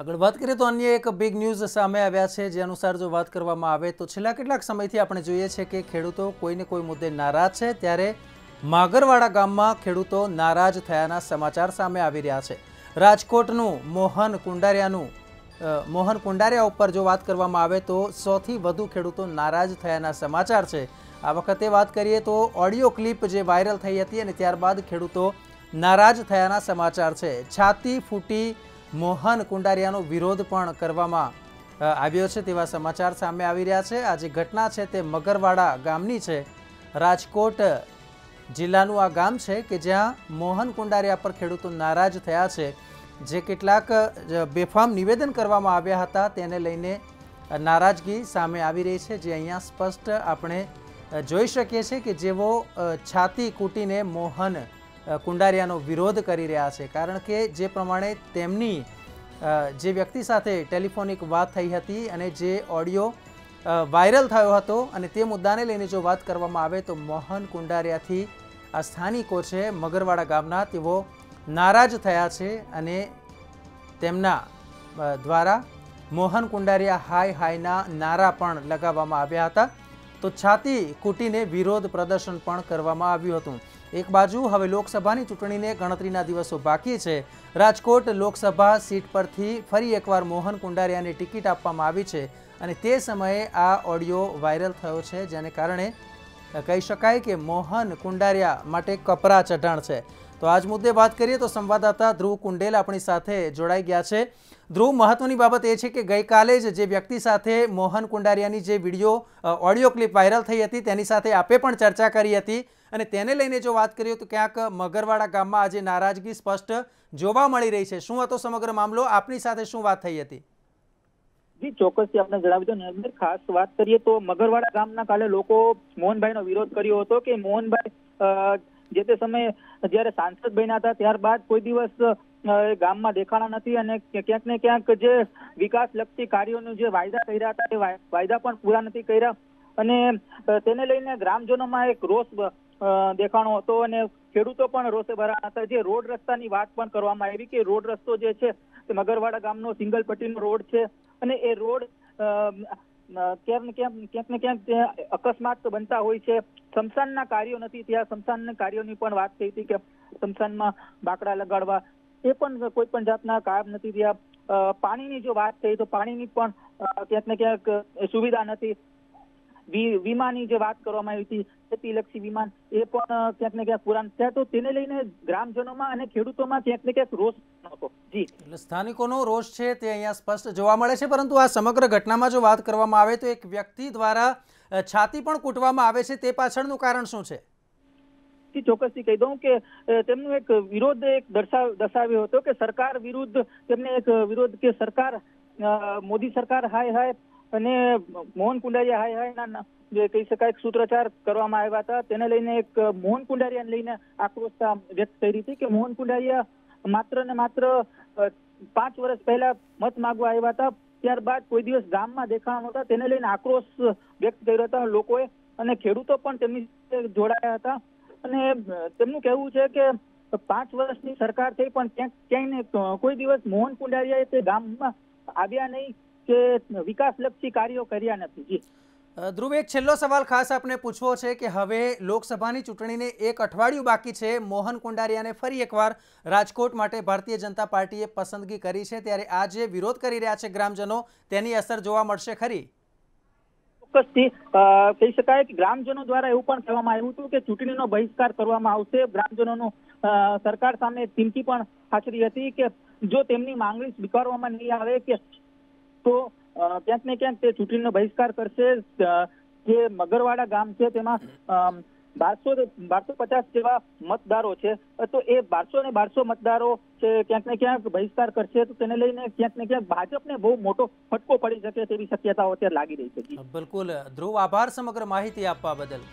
આગળ વાત કરીએ તો અન્ય એક બિગ ન્યૂઝ સામે આવ્યા છે, જે અનુસાર જો વાત કરવામાં આવે તો છેલ્લા કેટલાક સમયથી આપણે જોઈએ છે કે ખેડૂતો કોઈને કોઈ મુદ્દે નારાજ છે, ત્યારે મગરવાડા ગામમાં ખેડૂતો નારાજ થયાના સમાચાર સામે આવી રહ્યા છે। રાજકોટનું મોહન કુંડારિયા ઉપર જો વાત કરવામાં આવે તો 100થી વધુ ખેડૂતો નારાજ થયાના સમાચાર છે। આ વખતે વાત કરીએ તો ઓડિયો ક્લિપ જે વાયરલ થઈ હતી અને ત્યારબાદ ખેડૂતો નારાજ થયાના સમાચાર છે। છાતી ફૂટી मोहन कुंडारियानो विरोध पण करवामां आव्यो छे तेवा समाचार सामे आवी रह्या छे। आ जे घटना छे ते मगरवाड़ा गामनी छे, राजकोट जिल्लानु आ गाम छे के ज्यां मोहन कुंडारिया पर खेडूतो नाराज थया छे। जे केटलाक बेफाम निवेदन करवामां आव्या हता तेने लईने नाराजगी सामे आवी रही छे, जे अहींया स्पष्ट आपणे जोई शकीए छे के जेवो छाती कूटीने मोहन कुंडारियानो विरोध करी रह्या छे। कारण के जे प्रमाणे तेमनी जे व्यक्ति साथे टेलिफोनिक बात थई हती अने जे ऑडियो वायरल थयो हतो अने ते मुद्दाने लईने जो बात करवामां आवे तो मोहन कुंडारियाथी आ स्थानिको छे मगरवाड़ा गामना तेओ नाराज थया छे अने तेमना द्वारा मोहन कुंडारिया हाय हायना नारा पण लगावामां आव्या हता। तो छाती कूटीने विरोध प्रदर्शन पण करवामां आव्युं हतुं। एक बाजू हवे लोकसभानी चूंटणीने गणतरीना दिवसों बाकी छे। राजकोट लोकसभा सीट परथी फरी एकवार मोहन कुंडारियाने टिकिट आपवामां आवी छे अने ते समये आ ऑडियो वायरल थयो छे, जेने कारणे कही शकाय के मोहन कुंडारिया माटे कपरा चढ़ाण छे। तो आज मुद्दे बात करिए तो संवाददाता ध्रुव कुंडेल अपनी साथे जोड़ाई गया छे। ध्रुव, महत्वनी बाबत ए छे के गई काले जे व्यक्ति साथे मोहन कुंडारियानी जे वीडियो ऑडियो क्लिप वायरल थई हती तेनी साथे आपे पण चर्चा करी हती अने तेने लईने जो बात करिए तो क्यांक मगरवाड़ा गाममां आज नाराजगी स्पष्ट जोवा मळी रही छे। शुं हतो समग्र मामलो, आपनी साथे शुं बात थई हती? जी चोक्कसथी आपने जणावी दो ने खास बात करिए तो मगरवाड़ा गामना काले लोको मोहनभाईनो विरोध कर्यो हतो के मोहनभाई जेते समय जयरे सांसद बन्या था त्यारबाद कोई दिवस गाम में देखाणा नथी अने क्यांक ने क्यांक जे विकासलक्षी कार्योनो जे वायदा कर्या हता ते वायदा पण पूरा नथी कर्या अने तेने लईने ग्रामजनोमां एक रोष देखाणो हतो अने खेडूतो पण रोषे भराया हता। जे रोड रस्तानी वात पण करवामां आवी के रोड रस्तो जे छे ते मगरवाड़ा गामनो सिंगल पट्टीनो रोड छे अने ए रोड अकस्मात तो बनता होय छे। समसान कार्यों नथी, त्यां समसान कार्योनी पण वात थई हती के समसानमां बाकड़ा लगाड़वा ए पण कोई पण जातना काम नथी। त्यां पाणीनी जो वात थई तो पाणीनी पण क्यांक ने क्यांक सुविधा नथी। वीमानी जे वात करवामां आवी हती शेतीलक्षी वीमा ए पण क्यांक ने क्यांक पूरा नथी। तो तेने लईने ग्रामजनोमां अने खेडूतोमां क्यांक ने क्यांक रोष हतो। जी स्थानिकोनो रोष छे ते अहींया स्पष्ट जोवा मळे छे। परंतु आ समग्र घटनामां जो वात करवामां आवे तो एक व्यक्ति द्वारा छाती पण कूटवामां आवे छे ते पाछळनुं कारण शुं छे? चोक्कसथी कही दूं के तेमनो एक विरोध एक दर्शाव्यो हतो के सरकार विरुद्ध तेमने एक विरोध के सरकार मोदी सरकार हाय हाय अने मोहन कुंडारिया हाय हाय ना जे कही शकाय सूत्रचार करवामां आव्या हता। तेने लईने एक मोहन कुंडारियाने लईने आक्रोशता व्यक्त थई रही हती के मोहन कुंडारिया मात्र ने मात्र 5 वर्ष पहला मत मांगवा आव्या हता, त्यारबाद कोई दिवस गाम में देखाण होता तेने लईने आक्रोश व्यक्त कर्यो हतो लोकोए अने खेडूतो पण तेमनी साथे जोड़ाया हता अने तेमनुं कहेवुं छे के 5 वर्षनी सरकार थई पण क्यांय कोई दिवस मोहन कुंडारियाए ते गाममां आव्या नहीं के विकासलक्षी कार्यो कर्या नथी। जी ध्रुव, एक छेल्लो सवाल खास आपने पूछवो छे के हवे लोकसभानी चूंटणीने एक अठवाडियुं बाकी छे, मोहन कुंडारियाने फरी एकवार राजकोट माटे भारतीय जनता पार्टीए पसंदगी करी छे, त्यारे आ जे विरोध करी रह्या छे ग्रामजनो तेनी असर जोवा मळशे खरी? ચોક્કસથી કહી શકાય કે ગ્રામજનો દ્વારા એવું પણ કહેવામાં આવ્યું હતું કે ચૂંટણીનો બહિષ્કાર કરવામાં આવશે। ગ્રામજનોનો સરકાર સામે ચીમકી પણ હાજરી હતી કે જો તેમની માંગણી સ્વીકારવામાં નહીં આવે કે તો ક્યાંક ને ક્યાંક તે ચૂંટણીનો બહિષ્કાર કરશે। જે મગરવાડા ગામ છે તેમાં 1250 જેવા મતદારો છે, તો એ 1200 મતદારો છે ક્યાંક ને ક્યાંક બહિષ્કાર કરશે, તો તેને લઈને ક્યાંક ને ક્યાંક ભાજપને બહુ મોટો ફટકો પડી શકે તેવી શક્યતાઓ અત્યારે લાગી રહી છે। બિલકુલ, ધ્રુવ આભાર સમગ્ર માહિતી આપવા બદલ।